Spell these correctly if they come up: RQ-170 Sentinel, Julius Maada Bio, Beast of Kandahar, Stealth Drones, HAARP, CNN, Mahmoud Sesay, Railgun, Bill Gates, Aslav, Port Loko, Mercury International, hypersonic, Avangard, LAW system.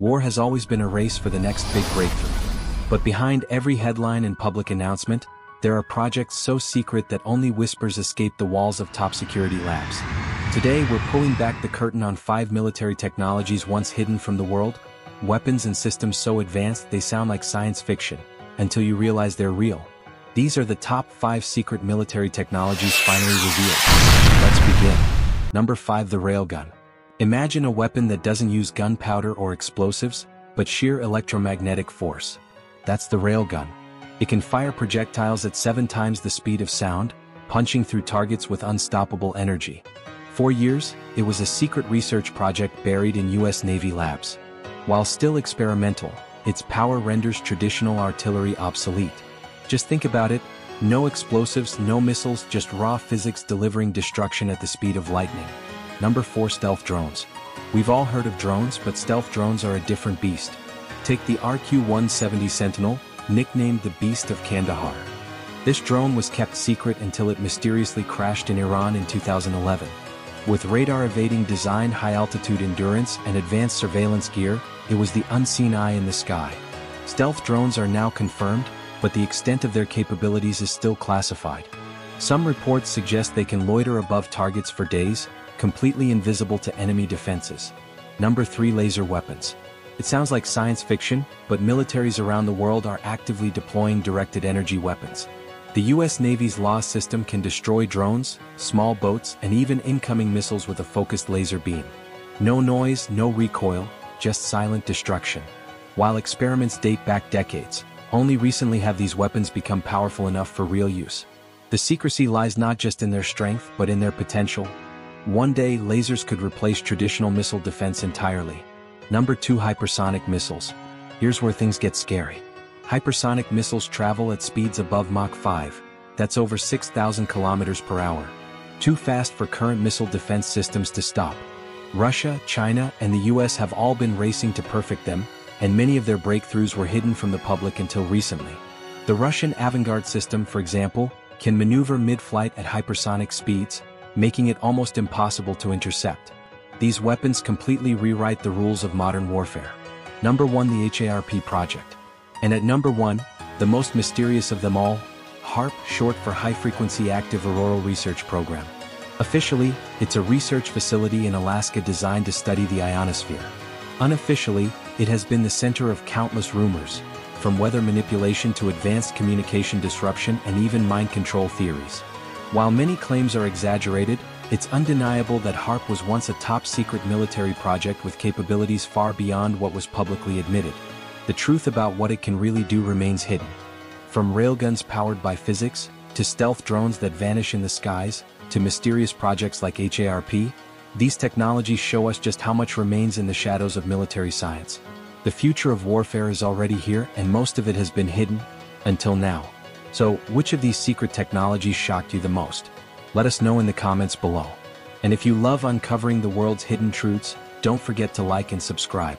War has always been a race for the next big breakthrough. But behind every headline and public announcement, there are projects so secret that only whispers escape the walls of top security labs. Today we're pulling back the curtain on 5 military technologies once hidden from the world, weapons and systems so advanced they sound like science fiction, until you realize they're real. These are the top 5 secret military technologies finally revealed. Let's begin. Number 5. The Railgun. Imagine a weapon that doesn't use gunpowder or explosives, but sheer electromagnetic force. That's the railgun. It can fire projectiles at 7 times the speed of sound, punching through targets with unstoppable energy. For years, it was a secret research project buried in U.S. Navy labs. While still experimental, its power renders traditional artillery obsolete. Just think about it, no explosives, no missiles, just raw physics delivering destruction at the speed of lightning. Number 4. Stealth drones. We've all heard of drones, but stealth drones are a different beast. Take the RQ-170 Sentinel, nicknamed the Beast of Kandahar. This drone was kept secret until it mysteriously crashed in Iran in 2011. With radar evading design, high-altitude endurance, and advanced surveillance gear, it was the unseen eye in the sky. Stealth drones are now confirmed, but the extent of their capabilities is still classified. Some reports suggest they can loiter above targets for days, completely invisible to enemy defenses. Number 3. Laser weapons. It sounds like science fiction, but militaries around the world are actively deploying directed energy weapons. The U.S. Navy's LAW system can destroy drones, small boats, and even incoming missiles with a focused laser beam. No noise, no recoil, just silent destruction. While experiments date back decades, only recently have these weapons become powerful enough for real use. The secrecy lies not just in their strength, but in their potential. One day, lasers could replace traditional missile defense entirely. Number 2. Hypersonic missiles. Here's where things get scary. Hypersonic missiles travel at speeds above Mach 5. That's over 6,000 kilometers per hour. Too fast for current missile defense systems to stop. Russia, China, and the US have all been racing to perfect them, and many of their breakthroughs were hidden from the public until recently. The Russian Avangard system, for example, can maneuver mid-flight at hypersonic speeds, making it almost impossible to intercept. These weapons completely rewrite the rules of modern warfare. Number 1. The HAARP project. And at number 1, the most mysterious of them all, HAARP, short for High Frequency Active Auroral Research Program. Officially, it's a research facility in Alaska designed to study the ionosphere. Unofficially, it has been the center of countless rumors, from weather manipulation to advanced communication disruption and even mind control theories. While many claims are exaggerated, it's undeniable that HAARP was once a top-secret military project with capabilities far beyond what was publicly admitted. The truth about what it can really do remains hidden. From railguns powered by physics, to stealth drones that vanish in the skies, to mysterious projects like HAARP, these technologies show us just how much remains in the shadows of military science. The future of warfare is already here, and most of it has been hidden, until now. So, which of these secret technologies shocked you the most? Let us know in the comments below. And if you love uncovering the world's hidden truths, don't forget to like and subscribe.